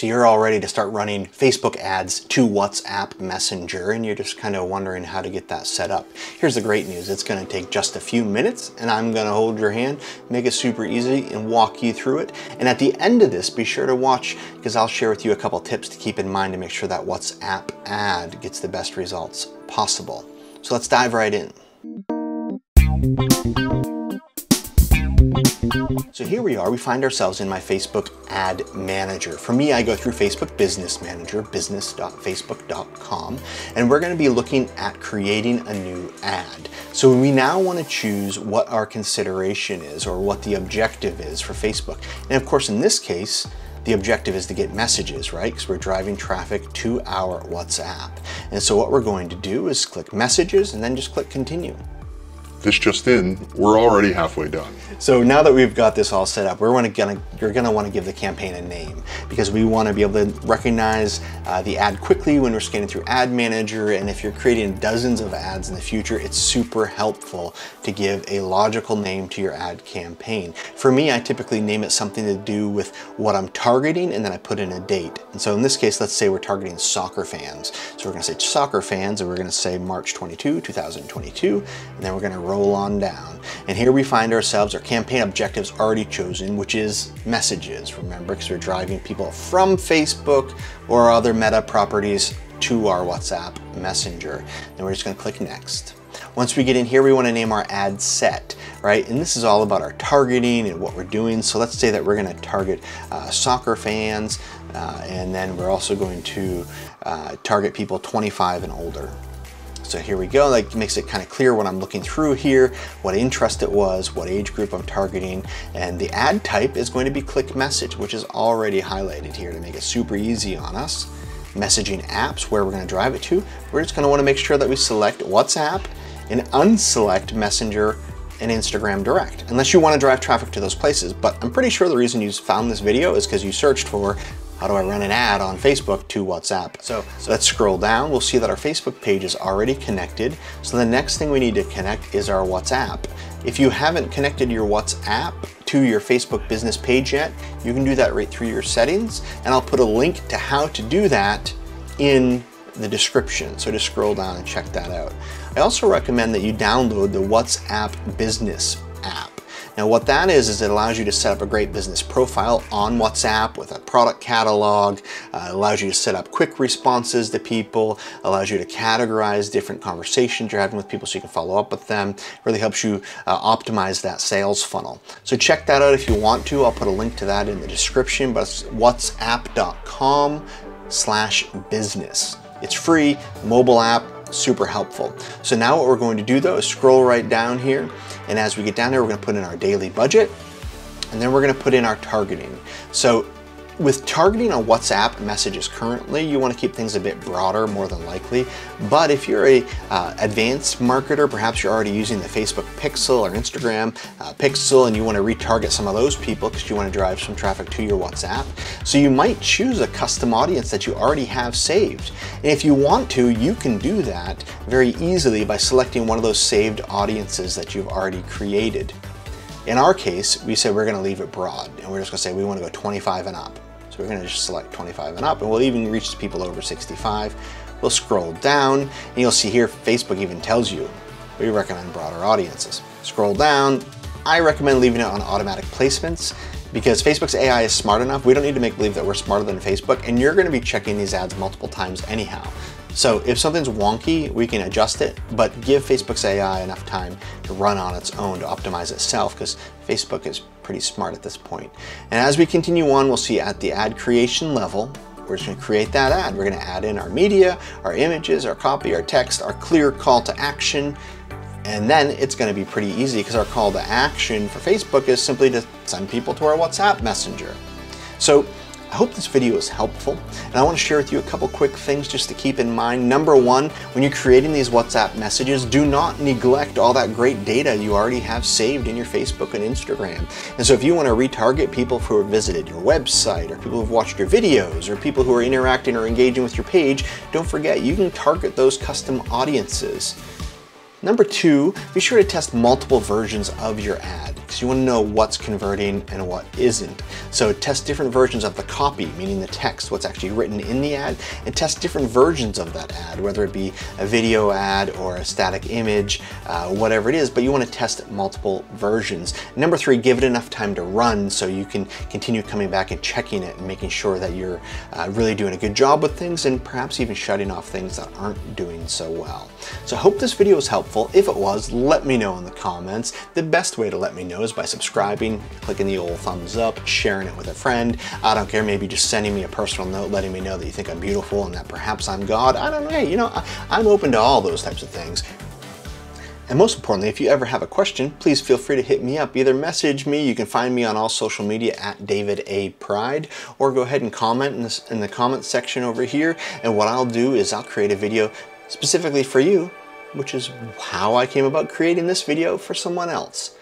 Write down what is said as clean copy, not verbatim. So you're all ready to start running Facebook ads to WhatsApp Messenger, and you're just kind of wondering how to get that set up. Here's the great news. It's going to take just a few minutes, and I'm going to hold your hand, make it super easy, and walk you through it. And at the end of this, be sure to watch, because I'll share with you a couple tips to keep in mind to make sure that WhatsApp ad gets the best results possible. So let's dive right in. So here we are, we find ourselves in my Facebook ad manager. For me, I go through Facebook Business Manager, business.facebook.com, and we're going to be looking at creating a new ad. So we now want to choose what our consideration is, or what the objective is for Facebook. And of course, in this case, the objective is to get messages, right? Because we're driving traffic to our WhatsApp. And so what we're going to do is click Messages and then just click Continue. This just in, we're already halfway done. So now that we've got this all set up, you're gonna wanna give the campaign a name, because we wanna be able to recognize the ad quickly when we're scanning through Ad Manager. And if you're creating dozens of ads in the future, it's super helpful to give a logical name to your ad campaign. For me, I typically name it something to do with what I'm targeting, and then I put in a date. And so in this case, let's say we're targeting soccer fans. So we're gonna say soccer fans, and we're gonna say March 22, 2022, and then we're gonna roll on down. And here we find ourselves, our campaign objectives already chosen, which is messages, remember, because we're driving people from Facebook or other Meta properties to our WhatsApp Messenger. And we're just going to click Next. Once we get in here, we want to name our ad set, right? And this is all about our targeting and what we're doing. So let's say that we're going to target soccer fans, and then we're also going to target people 25 and older. So here we go, like makes it kind of clear what I'm looking through here, what interest it was, what age group I'm targeting. And the ad type is going to be click message, which is already highlighted here to make it super easy on us. Messaging apps, where we're going to drive it to. We're just going to want to make sure that we select WhatsApp and unselect Messenger and Instagram Direct, unless you want to drive traffic to those places. But I'm pretty sure the reason you found this video is because you searched for how do I run an ad on Facebook to WhatsApp? So let's scroll down. We'll see that our Facebook page is already connected. So the next thing we need to connect is our WhatsApp. If you haven't connected your WhatsApp to your Facebook business page yet, you can do that right through your settings. And I'll put a link to how to do that in the description. So just scroll down and check that out. I also recommend that you download the WhatsApp Business App. Now what that is it allows you to set up a great business profile on WhatsApp with a product catalog, allows you to set up quick responses to people, allows you to categorize different conversations you're having with people so you can follow up with them. Really helps you optimize that sales funnel. So check that out if you want to. I'll put a link to that in the description, but it's whatsapp.com/business. It's free, mobile app, super helpful. So now what we're going to do though is scroll right down here. And as we get down here, we're going to put in our daily budget, and then we're going to put in our targeting. So with targeting on WhatsApp messages currently, you want to keep things a bit broader more than likely. But if you're a advanced marketer, perhaps you're already using the Facebook Pixel or Instagram Pixel, and you want to retarget some of those people because you want to drive some traffic to your WhatsApp. So you might choose a custom audience that you already have saved. And if you want to, you can do that very easily by selecting one of those saved audiences that you've already created. In our case, we said we're going to leave it broad, and we're just going to say we want to go 25 and up. So we're going to just select 25 and up, and we'll even reach people over 65. We'll scroll down, and you'll see here Facebook even tells you we recommend broader audiences. Scroll down. I recommend leaving it on automatic placements, because Facebook's AI is smart enough. We don't need to make believe that we're smarter than Facebook, and you're going to be checking these ads multiple times anyhow. So if something's wonky, we can adjust it, but give Facebook's AI enough time to run on its own to optimize itself, because Facebook is pretty smart at this point. And as we continue on, we'll see at the ad creation level, we're just gonna create that ad. We're gonna add in our media, our images, our copy, our text, our clear call to action. And then it's gonna be pretty easy, because our call to action for Facebook is simply to send people to our WhatsApp Messenger. So I hope this video is helpful, and I want to share with you a couple quick things just to keep in mind. Number one, when you're creating these WhatsApp messages, do not neglect all that great data you already have saved in your Facebook and Instagram. And so if you want to retarget people who have visited your website, or people who have watched your videos, or people who are interacting or engaging with your page, don't forget you can target those custom audiences. Number two, be sure to test multiple versions of your ad. because you want to know what's converting and what isn't. So test different versions of the copy, meaning the text, what's actually written in the ad, and test different versions of that ad, whether it be a video ad or a static image, whatever it is, but you want to test multiple versions. Number three, give it enough time to run so you can continue coming back and checking it and making sure that you're really doing a good job with things and perhaps even shutting off things that aren't doing so well. So I hope this video was helpful. If it was, let me know in the comments. The best way to let me know is by subscribing, clicking the old thumbs up, sharing it with a friend. I don't care, maybe just sending me a personal note letting me know that you think I'm beautiful and that perhaps I'm God. I don't know, hey, you know, I'm open to all those types of things. And most importantly, if you ever have a question, please feel free to hit me up. Either message me, you can find me on all social media at David A. Pride, or go ahead and comment in the comments section over here. And what I'll do is I'll create a video specifically for you, which is how I came about creating this video for someone else.